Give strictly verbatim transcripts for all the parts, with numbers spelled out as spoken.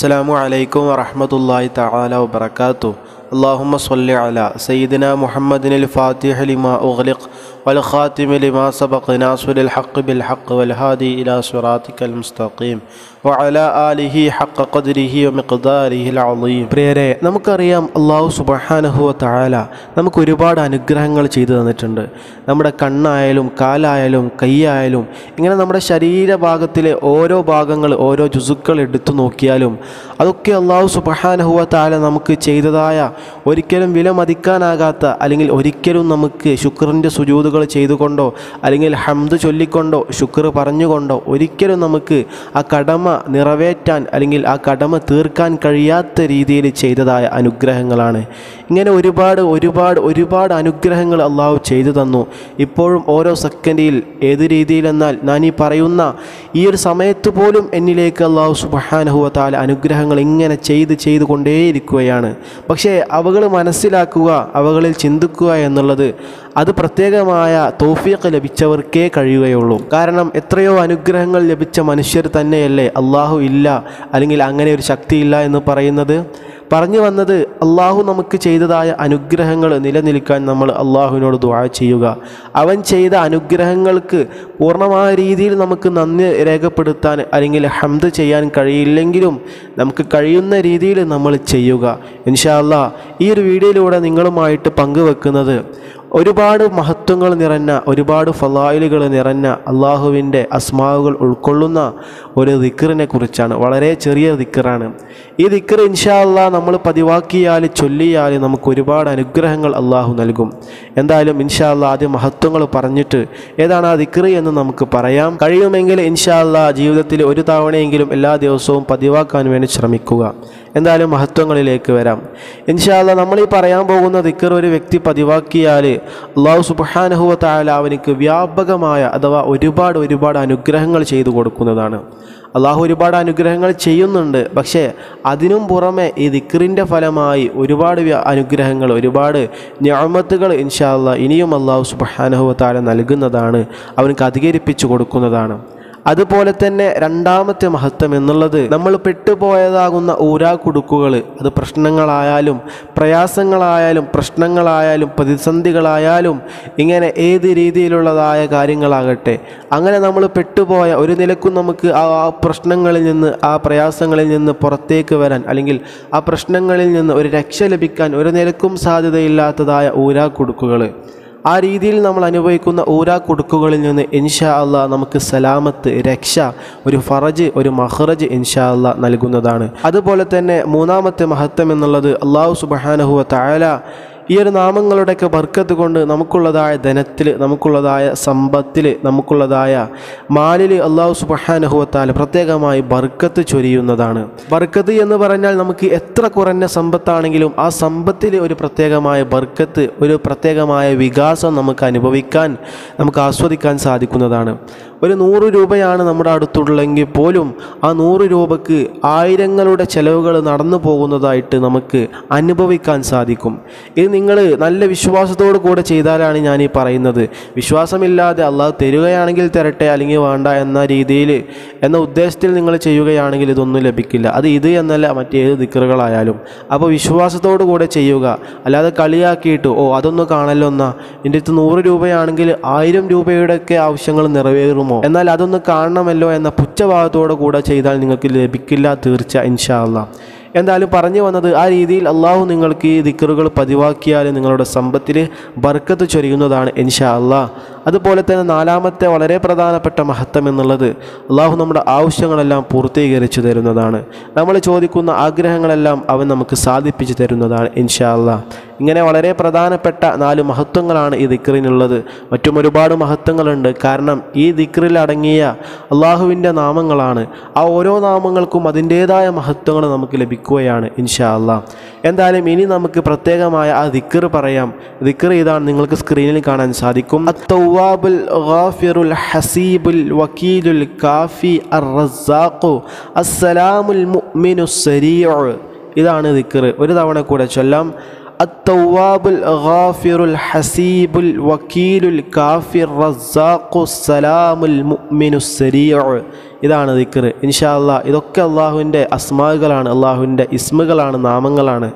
السلام علیکم ورحمۃ اللہ تعالی وبرکاتہ. اللہم صلی علی سیدنا محمد الفاتح لما اغلق والخاتم لما سبق ناصر الحق بالحق والهادی الى صراطک المستقیم وعلی آلہ حق قدرہ ومقدارہ العظیم. പ്രിയരെ, നമുക്കറിയാം അല്ലാഹു സുബ്ഹാനഹു വതആല നമുക്ക് ഒരുപാട് അനുഗ്രഹങ്ങൾ ചെയ്തു തന്നിട്ടുണ്ട്. നമ്മുടെ കണ്ണായാലും കാലായാലും കൈയായാലും ഇങ്ങനെ നമ്മുടെ ശരീരഭാഗത്തിലെ ഓരോ ഭാഗങ്ങൾ ഓരോ ജുസുക്കൾ എടുത്തു നോക്കിയാലും അതൊക്കെ അല്ലാഹു സുബ്ഹാനഹു വതആല നമുക്ക് ചെയ്തതായ ഒരിക്കലും വിലമതിക്കാനാകാത്ത അല്ലെങ്കിൽ ഒരിക്കലും നമുക്ക് ശുക്റിൻ്റെ സുജൂദുകൾ ചെയ്തുകൊണ്ടോ അല്ലെങ്കിൽ ഹംദ് ചൊല്ലിക്കൊണ്ടോ ശുക്ർ പറഞ്ഞുകൊണ്ടോ ഒരിക്കലും നമുക്ക് ആ കടമ നിറവേറ്റാൻ അല്ലെങ്കിൽ ആ കടമ തീർക്കാൻ കഴിയാത്ത രീതിയിൽ ചെയ്തതായ അനുഗ്രഹങ്ങളാണ്. ഇങ്ങനെ ഒരുപാട് ഒരുപാട് ഒരുപാട് അനുഗ്രഹങ്ങൾ അള്ളാഹു ചെയ്തു തന്നു. ഇപ്പോഴും ഓരോ സെക്കൻഡിൽ ഏത് രീതിയിലെന്നാൽ ഞാൻ ഈ പറയുന്ന ഈ ഒരു സമയത്ത് പോലും എന്നിലേക്ക് അള്ളാഹു സുബ്ഹാനഹു വതആല അനുഗ്രഹങ്ങൾ ഇങ്ങനെ ചെയ്ത് ചെയ്തു കൊണ്ടേയിരിക്കുകയാണ്. പക്ഷേ അവകൾ മനസ്സിലാക്കുക, അവകളിൽ ചിന്തിക്കുക എന്നുള്ളത് അത് പ്രത്യേകമായ തൗഫീഖ് ലഭിച്ചവർക്കേ കഴിയുകയുള്ളൂ. കാരണം എത്രയോ അനുഗ്രഹങ്ങൾ ലഭിച്ച മനുഷ്യർ തന്നെയല്ലേ അള്ളാഹു ഇല്ല അല്ലെങ്കിൽ അങ്ങനെ ഒരു ശക്തിയില്ല എന്ന് പറയുന്നത്. പറഞ്ഞു വന്നത് അള്ളാഹു നമുക്ക് ചെയ്തതായ അനുഗ്രഹങ്ങൾ നിലനിൽക്കാൻ നമ്മൾ അള്ളാഹുവിനോട് ദുആ ചെയ്യുക. അവൻ ചെയ്ത അനുഗ്രഹങ്ങൾക്ക് പൂർണ്ണമായ രീതിയിൽ നമുക്ക് നന്ദി രേഖപ്പെടുത്താൻ അല്ലെങ്കിൽ ഹംദ് ചെയ്യാൻ കഴിയില്ലെങ്കിലും നമുക്ക് കഴിയുന്ന രീതിയിൽ നമ്മൾ ചെയ്യുക. ഇൻഷാ അല്ലാഹ് ഈ ഒരു വീഡിയോയിലൂടെ നിങ്ങളുമായിട്ട് പങ്കുവെക്കുന്നത് ഒരുപാട് മഹത്വങ്ങൾ നിറഞ്ഞ ഒരുപാട് ഫളായിലുകൾ നിറഞ്ഞ അള്ളാഹുവിൻ്റെ അസ്മാവുകൾ ഉൾക്കൊള്ളുന്ന ഒരു ദിക്റിനെ കുറിച്ചാണ്. വളരെ ചെറിയ ദിക്റാണ് ഈ ദിക്ർ. ഇൻഷാ അല്ലാഹ് നമ്മൾ പതിവാക്കിയാൽ ചൊല്ലിയാൽ നമുക്ക് ഒരുപാട് അനുഗ്രഹങ്ങൾ അള്ളാഹു നൽകും. എന്തായാലും ഇൻഷാ അല്ലാഹ് ആദ്യം മഹത്വങ്ങൾ പറഞ്ഞിട്ട് ഏതാണ് ആ ദിക്ർ എന്ന് നമുക്ക് പറയാം. കഴിയുമെങ്കിൽ ഇൻഷാ അല്ലാഹ് ജീവിതത്തിൽ ഒരു തവണയെങ്കിലും എല്ലാ ദിവസവും പതിവാക്കാൻ വേണ്ടി ശ്രമിക്കുക. എന്തായാലും മഹത്വങ്ങളിലേക്ക് വരാം. ഇൻഷാ അല്ലാഹ് നമ്മൾ ഈ പറയാൻ പോകുന്ന ദിക്ർ ഒരു വ്യക്തി പതിവാക്കിയാൽ അള്ളാഹു സുബ്ഹാനഹു വതആല അവനിക്ക് വ്യാപകമായ അഥവാ ഒരുപാട് ഒരുപാട് അനുഗ്രഹങ്ങൾ ചെയ്തു കൊടുക്കുന്നതാണ്. അള്ളാഹു ഒരുപാട് അനുഗ്രഹങ്ങൾ ചെയ്യുന്നുണ്ട്, പക്ഷേ അതിനും പുറമെ ഈ ദിക്റിൻ്റെ ഫലമായി ഒരുപാട് അനുഗ്രഹങ്ങൾ ഒരുപാട് നിഅമത്തുകൾ ഇൻഷാ അല്ലാഹ് ഇനിയും അള്ളാഹു സുബ്ഹാനഹു വതആല നൽകുന്നതാണ്, അവനിക്ക് അധികരിപ്പിച്ചു കൊടുക്കുന്നതാണ്. അതുപോലെ തന്നെ രണ്ടാമത്തെ മഹത്വം എന്നുള്ളത് നമ്മൾ പെട്ടുപോയതാകുന്ന ഊരാക്കുടുക്കുകൾ, അത് പ്രശ്നങ്ങളായാലും പ്രയാസങ്ങളായാലും പ്രശ്നങ്ങളായാലും പ്രതിസന്ധികളായാലും ഇങ്ങനെ ഏത് രീതിയിലുള്ളതായ കാര്യങ്ങളാകട്ടെ, അങ്ങനെ നമ്മൾ പെട്ടുപോയ ഒരു നിലക്കും നമുക്ക് ആ പ്രശ്നങ്ങളിൽ നിന്ന് ആ പ്രയാസങ്ങളിൽ നിന്ന് പുറത്തേക്ക് വരാൻ അല്ലെങ്കിൽ ആ പ്രശ്നങ്ങളിൽ നിന്ന് ഒരു രക്ഷ ലഭിക്കാൻ ഒരു നിലക്കും സാധ്യതയില്ലാത്തതായ ഊരാക്കുടുക്കുകൾ, ആ രീതിയിൽ നമ്മൾ അനുഭവിക്കുന്ന ഊരാ കുടുക്കുകളിൽ നിന്ന് ഇൻഷാ അല്ലാഹ് നമുക്ക് സലാമത്ത്, രക്ഷ, ഒരു ഫറജ്, ഒരു മഖ്റജ് ഇൻഷാ അല്ലാഹ് നൽകുന്നതാണ്. അതുപോലെ തന്നെ മൂന്നാമത്തെ മഹത്വം എന്നുള്ളത് അല്ലാഹു സുബ്ഹാനഹു വതആല ഈ ഒരു നാമങ്ങളുടെയൊക്കെ ബർക്കത്ത് കൊണ്ട് നമുക്കുള്ളതായ ധനത്തിൽ, നമുക്കുള്ളതായ സമ്പത്തിൽ, നമുക്കുള്ളതായ മാലിൽ അല്ലാഹു സുബ്ഹാനഹു വതആല പ്രത്യേകമായി ബർക്കത്ത് ചൊരിയുന്നതാണ്. ബർക്കത്ത് എന്ന് പറഞ്ഞാൽ നമുക്ക് എത്ര കുറഞ്ഞ സമ്പത്താണെങ്കിലും ആ സമ്പത്തിൽ ഒരു പ്രത്യേകമായ ബർക്കത്ത്, ഒരു പ്രത്യേകമായ വികാസം നമുക്ക് അനുഭവിക്കാൻ, നമുക്ക് ആസ്വദിക്കാൻ സാധിക്കുന്നതാണ്. ഒരു നൂറ് രൂപയാണ് നമ്മുടെ അടുത്തുള്ളെങ്കിൽ പോലും ആ നൂറ് രൂപയ്ക്ക് ആയിരങ്ങളുടെ ചിലവുകൾ നടന്നു പോകുന്നതായിട്ട് നമുക്ക് അനുഭവിക്കാൻ സാധിക്കും. ഇത് നിങ്ങൾ നല്ല വിശ്വാസത്തോടു കൂടെ ചെയ്താലാണ് ഞാൻ ഈ പറയുന്നത്. വിശ്വാസമില്ലാതെ അള്ളാഹ് തരുകയാണെങ്കിൽ തരട്ടെ അല്ലെങ്കിൽ വേണ്ട എന്ന രീതിയിൽ എന്ന ഉദ്ദേശത്തിൽ നിങ്ങൾ ചെയ്യുകയാണെങ്കിൽ ഇതൊന്നും ലഭിക്കില്ല. അത് ഇത് എന്നല്ല മറ്റേത് ദിക്റുകളായാലും. അപ്പോൾ വിശ്വാസത്തോടു കൂടെ ചെയ്യുക, അല്ലാതെ കളിയാക്കിയിട്ട് ഓ അതൊന്നും കാണല്ലോ എന്നാ എൻ്റെ അടുത്ത് നൂറ് രൂപയാണെങ്കിൽ ആയിരം രൂപയുടെയൊക്കെ ആവശ്യങ്ങൾ നിറവേറും എന്നാൽ അതൊന്ന് കാണണമല്ലോ എന്ന പുച്ഛഭാവത്തോടു കൂടെ ചെയ്താൽ നിങ്ങൾക്ക് ലഭിക്കില്ല തീർച്ച ഇൻഷാ അല്ലാഹ്. എന്തായാലും പറഞ്ഞു വന്നത് ആ രീതിയിൽ അള്ളാഹു നിങ്ങൾക്ക് ഈ ദിക്റുകൾ പതിവാക്കിയാൽ നിങ്ങളുടെ സമ്പത്തിൽ ബർക്കത്ത് ചൊരിയുന്നതാണ് ഇൻഷാ അല്ലാഹ്. അതുപോലെ തന്നെ നാലാമത്തെ വളരെ പ്രധാനപ്പെട്ട മഹത്വം എന്നുള്ളത് അള്ളാഹു നമ്മുടെ ആവശ്യങ്ങളെല്ലാം പൂർത്തീകരിച്ചു തരുന്നതാണ്. നമ്മൾ ചോദിക്കുന്ന ആഗ്രഹങ്ങളെല്ലാം അവൻ നമുക്ക് സാധിപ്പിച്ചു തരുന്നതാണ് ഇൻഷാ അല്ലാഹ്. ഇങ്ങനെ വളരെ പ്രധാനപ്പെട്ട നാല് മഹത്വങ്ങളാണ് ഈ ദിക്റിനുള്ളത്. മറ്റും ഒരുപാട് മഹത്വങ്ങളുണ്ട്, കാരണം ഈ ദിക്റിൽ അടങ്ങിയ അള്ളാഹുവിൻ്റെ നാമങ്ങളാണ്. ആ ഓരോ നാമങ്ങൾക്കും അതിൻ്റേതായ മഹത്വങ്ങൾ നമുക്ക് ലഭിക്കുകയാണ് ഇൻഷാ അല്ലാഹ്. എന്തായാലും ഇനി നമുക്ക് പ്രത്യേകമായ ആ ദിക്ർ പറയാം. ദിക്ർ ഇതാണ്, നിങ്ങൾക്ക് സ്ക്രീനിൽ കാണാൻ സാധിക്കും. അത്തൗവാബുൽ ഗാഫിറുൽ ഹസീബുൽ വകീലുൽ കാഫി അർറസാഖു അസ്സലാമുൽ മുഅ്മിനുസ് സരീഉ. ഇതാണ് ദിക്ർ. ഒരു തവണ കൂടെ ചൊല്ലാം. അത്തൗവാബുൽ ഗാഫിറുൽ ഹസീബുൽ വകീലുൽ കാഫി അർറസാഖു അസ്സലാമുൽ മുഅ്മിനുസ് സരീഉ. ഇതാണ് ദിക്ർ. ഇൻഷാ അള്ളാഹ് ഇതൊക്കെ അള്ളാഹുവിൻ്റെ അസ്മാകളാണ്, അള്ളാഹുവിൻ്റെ ഇസ്മുകളാണ്, നാമങ്ങളാണ്.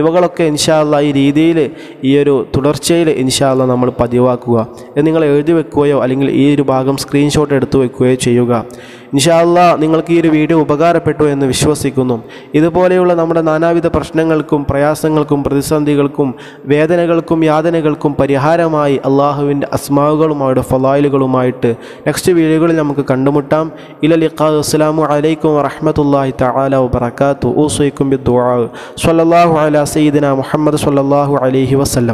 ഇവകളൊക്കെ ഇൻഷാ അള്ളാഹ് ഈ രീതിയിൽ ഈ ഒരു തുടർച്ചയിൽ ഇൻഷാ അള്ളാഹ് നമ്മൾ പതിവാക്കുക. ഇത് നിങ്ങൾ എഴുതി വെക്കുകയോ അല്ലെങ്കിൽ ഈ ഒരു ഭാഗം സ്ക്രീൻഷോട്ട് എടുത്തു വെക്കുകയോ ചെയ്യുക. ഇൻഷാ അള്ളാഹ് നിങ്ങൾക്ക് ഈ ഒരു വീഡിയോ ഉപകാരപ്പെട്ടു എന്ന് വിശ്വസിക്കുന്നു. ഇതുപോലെയുള്ള നമ്മുടെ നാനാവിധ പ്രശ്നങ്ങൾക്കും പ്രയാസങ്ങൾക്കും പ്രതിസന്ധികൾക്കും വേദനകൾക്കും യാതനകൾക്കും പരിഹാരമായി അള്ളാഹുവിൻ്റെ അസ്മാവുകളും അവരുടെ ഫലായിലുകളുമായിട്ട് നെക്സ്റ്റ് വീഡിയോകളിൽ നമുക്ക് കണ്ടുമുട്ടാം. ഇല ലിഖാ. അസ്സലാമു അലൈക്കും വറഹ്മത്തുള്ളാഹി തആല വബറകാതുഹു. ഊസീകും ബിദ്ദുആ. സ്വല്ലല്ലാഹു അലാ സയ്യിദിനാ മുഹമ്മദ് സ്വല്ലല്ലാഹു അലൈഹി വസല്ലം.